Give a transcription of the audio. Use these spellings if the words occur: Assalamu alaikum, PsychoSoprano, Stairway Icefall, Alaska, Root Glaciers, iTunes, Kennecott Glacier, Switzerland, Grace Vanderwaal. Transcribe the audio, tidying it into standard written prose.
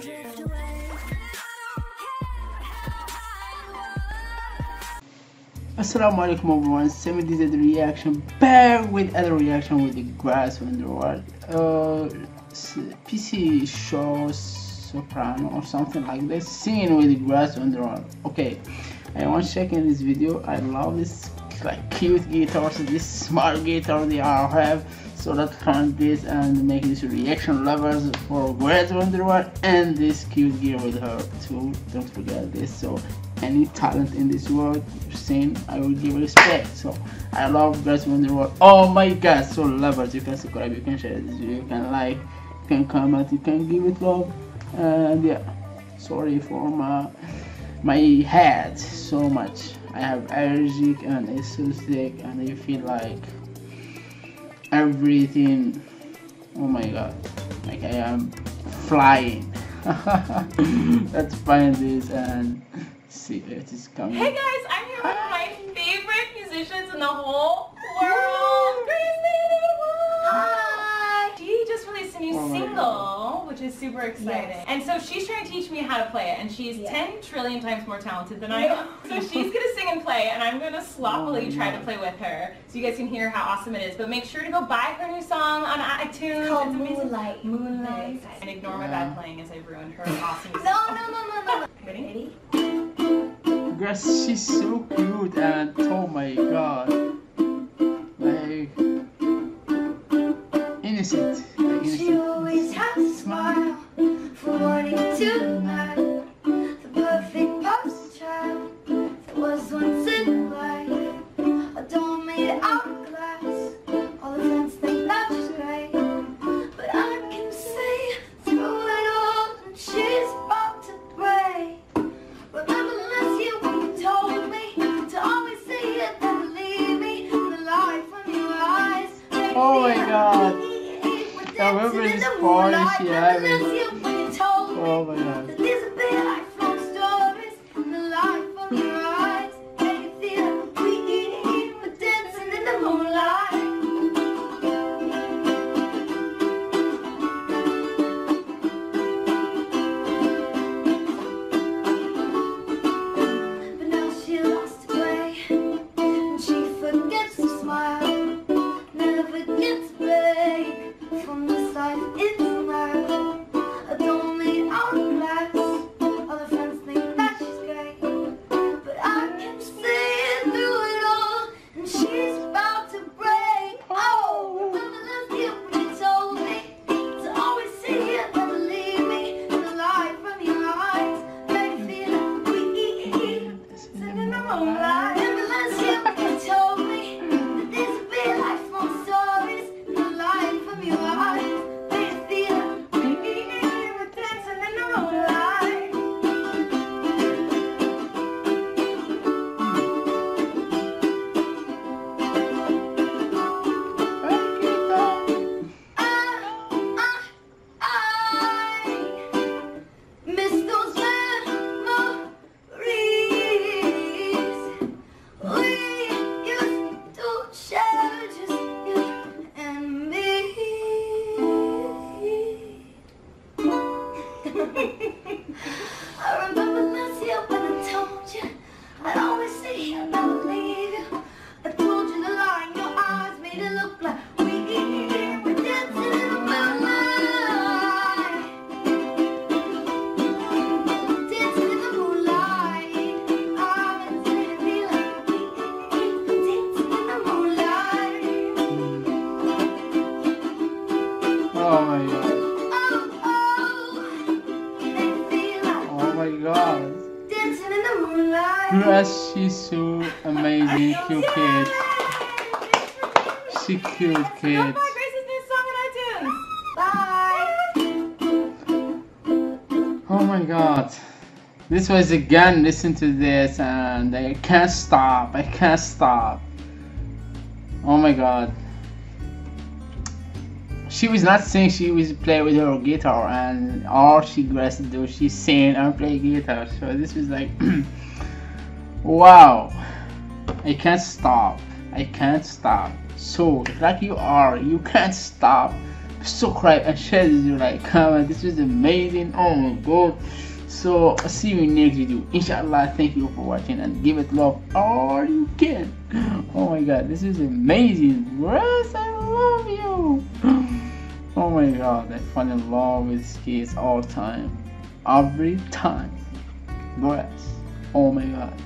drift away. Assalamu alaikum everyone, Sammy this is the reaction back with other reaction with the Grace Vanderwaal PsychoSoprano or something like this scene with the Grace Vanderwaal. Okay, I want to check in this video. I love this like cute guitars, this smart guitar they all have, so let's find this and make this reaction lovers for Grace Vanderwaal and this cute gear with her too. Don't forget this. So any talent in this world saying I will give respect, so I love Grace Vanderwaal. Oh my god, so lovers, you can subscribe, you can share this video, you can like, you can comment, you can give it love. And yeah, sorry for my head so much, I have allergic and it's so sick and I feel like everything, oh my god, like I am flying. Let's find this and see it is coming. Hey guys, I'm here with my favorite musicians in the whole world. Hi. Dee just released a new single, which is super exciting. Yes. And so she's trying to teach me how to play it, and she's 10 trillion times more talented than I am. So she's gonna sing and play, and I'm gonna sloppily try to play with her, so you guys can hear how awesome it is. But make sure to go buy her new song on iTunes. It's called Moonlight. Moonlight. And ignore my bad playing as I ruined her awesome music. No. Ready? Grace, she's so cute and oh my god, like innocent. She always has a smile for morning to night, the perfect post child that was once in a life. I don't made it out of glass, all the friends think that she's great, but I can see through it all and she's about to break. Remember last year when you told me to always say it and believe me in the light from your eyes. Oh my god. I remember this part she had. Oh my god. That these are big life from stories in the light from your eyes. Make you feel complete. We're dancing in the moonlight. But now she lost her way, and she forgets to smile. Never gets away from this life, it's love. I don't mean all the glass. All the friends think that she's great, but I kept seeing through it all, and she's about to break. Oh, I loved you when you told me to always see it and believe me in the light from your eyes. Make me feel weak, sitting in the moonlight. Never last year when you told me that this would be life from stories in the light from your eyes. I remember last year when I told you I'd always see you and believe you. I told you the lie in your eyes made it look like we're dancing in the moonlight. Dancing in the moonlight. I've been saying be like we're dancing in the moonlight. Oh my god. Grace, she's so amazing, cute kid. She's cute kid. Go buy Grace's new song on iTunes. Bye. Oh my god. This was again, listen to this and I can't stop. I can't stop. Oh my god. She was not singing, she was playing with her guitar, and all she Grace do, she sang and play guitar. So this was like wow, I can't stop, I can't stop. So like you are, you can't stop, subscribe and share this video, like, comment. This was amazing, oh my god. So I'll see you in next video, inshallah. Thank you for watching and give it love all you can. Oh my god, this is amazing, Grace, I love you. Oh my god, I fall in love with these kids all time, every time, Grace. Oh my god.